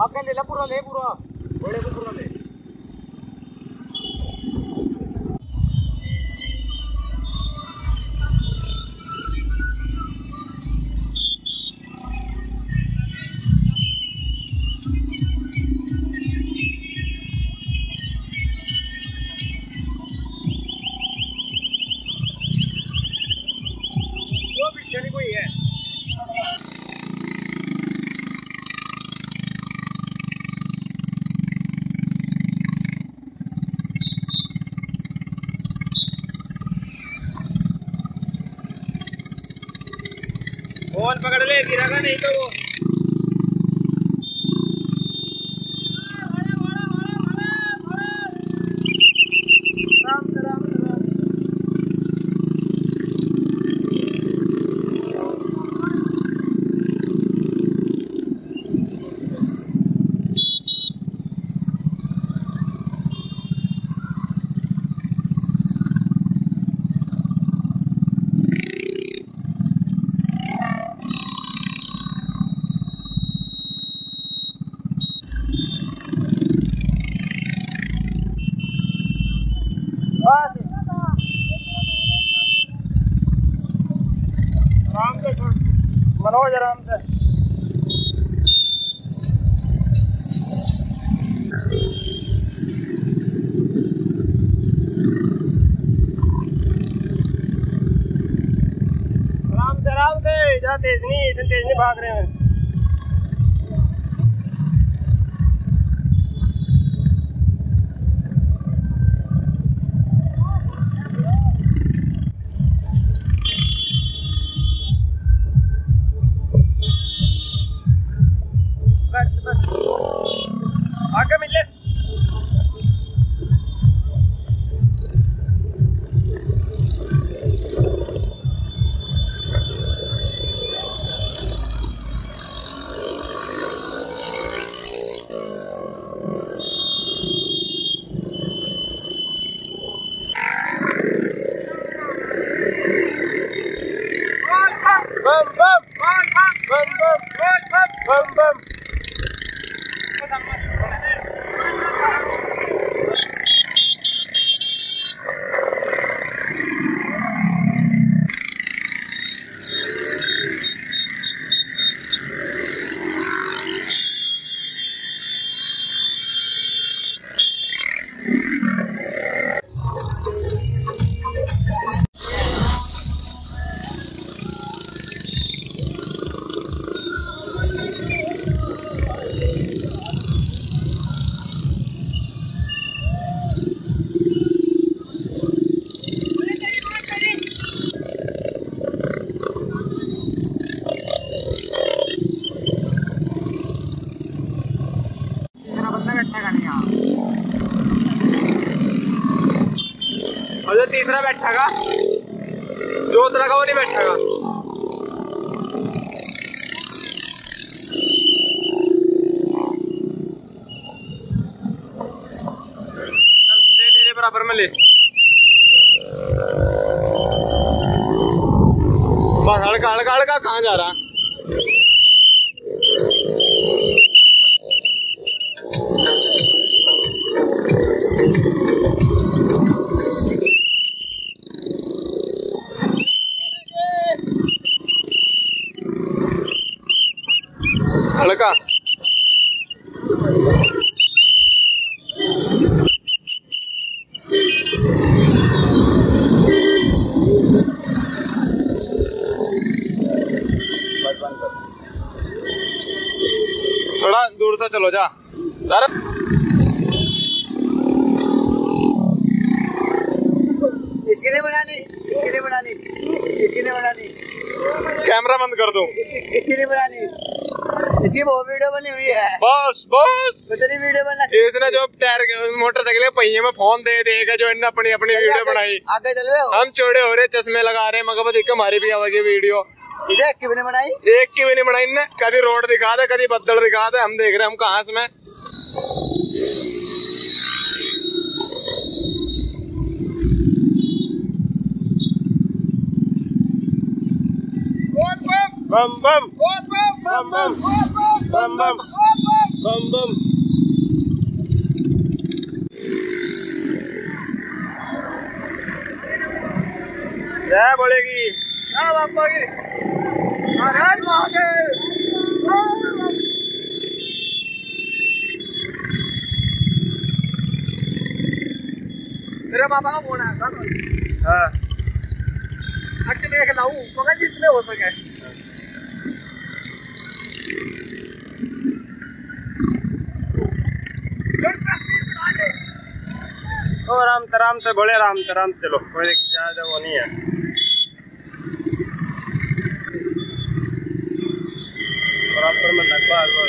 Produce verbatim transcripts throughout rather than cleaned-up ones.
आपने ले ला पूरा ले पूरा बड़े को पूरा ले वो पीछे नहीं कोई है फोन पकड़ ले गिरागा नहीं तो वो आराम से मनोज आराम से आराम से आराम से जा तेज नहीं इतने तेज नहीं भाग रहे हैं तीसरा बैठा का जो उतरा का वो नहीं बैठा का चल ले ले ले बराबर में ले बस हल्का हल्का हल्का कहाँ जा रहा है चलो जा। इसके लिए बनानी, इसके लिए बनानी, इसके लिए बनानी। कैमरा बंद कर दो। इसके लिए बनानी, इसकी बहुत वीडियो बनी हुई है। बस बस तेरी वीडियो बनना। इसने जो टायर मोटरसाइकिल पहिए में फोन दे देगा जो इन्हें अपनी अपनी वीडियो बनाई। आगे चल रहे हम चौड़े हो रहे, चश्मे लगा रहे, मगर बस एक हमारी भी आवागी वीडियो एक की भी नहीं बनाई, एक की भी नहीं बनाई इन्हें। कभी रोड दिखा दे, कभी बदल दिखा दे, हम देख रहे हैं हम कहाँ से। मैं बम बम बम बम बम बम बम बम। जय बोलेगी, जय बापा की, महाराज महादेव। मेरे बाबा का फोन आया था हाँ, अच्छे देख लाऊ मगर जिसमें हो सके। तो आराम तराम से बोले, आराम तराम चलो, कोई ज्यादा वो नहीं है। बराबर में लगवा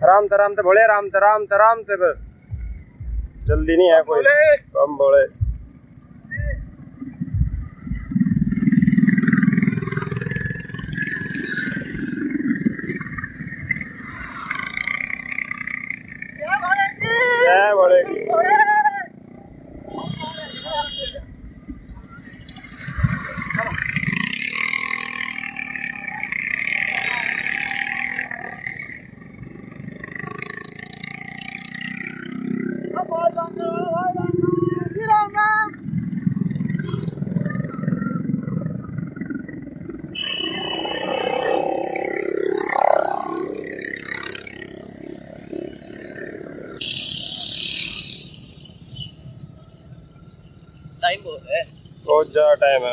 राम तराम से बोले, राम तराम तराम से। बस जल्दी नहीं है कोई, कम बोले। जय बोले, बहुत ज्यादा टाइम है।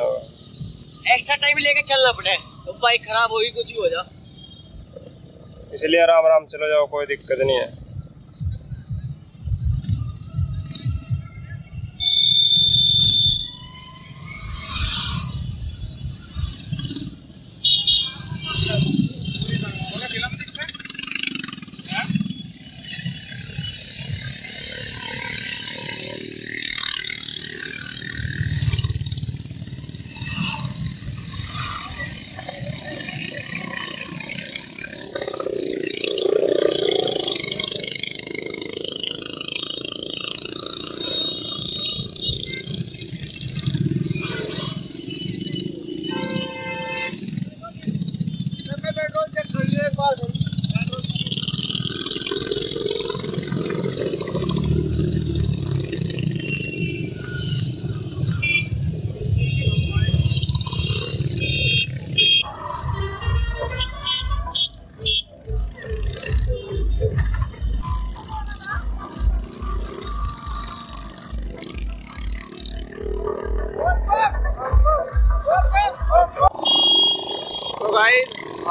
एक्स्ट्रा टाइम लेके चलना पड़े तो बाइक खराब होगी, कुछ भी हो जा। इसलिए आराम आराम चलो जाओ, कोई दिक्कत नहीं है।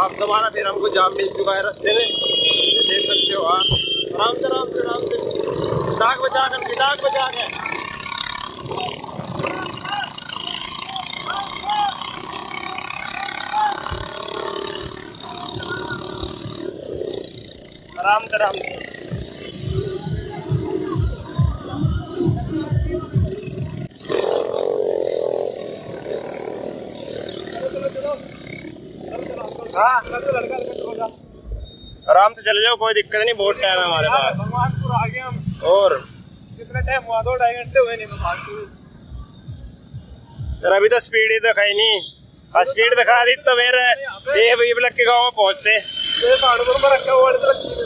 आप दोबारा फिर हमको जाम मिल चुका है रास्ते में, देख सकते हो आप। आराम से आराम से आराम से डाक बजा कर, डाक बजा कर। आराम कर हम आराम से चले जाओ, कोई दिक्कत नहीं। बहुत टाइम है हमारे पास। आ गए हम। और कितना टाइम हुआ? दो ढाई घंटे हुए। नहीं अभी तो स्पीड ही दिखाई नहीं। स्पीड दिखा दी तो फिर ये ब्लॉक के गाँव में पहुँचते।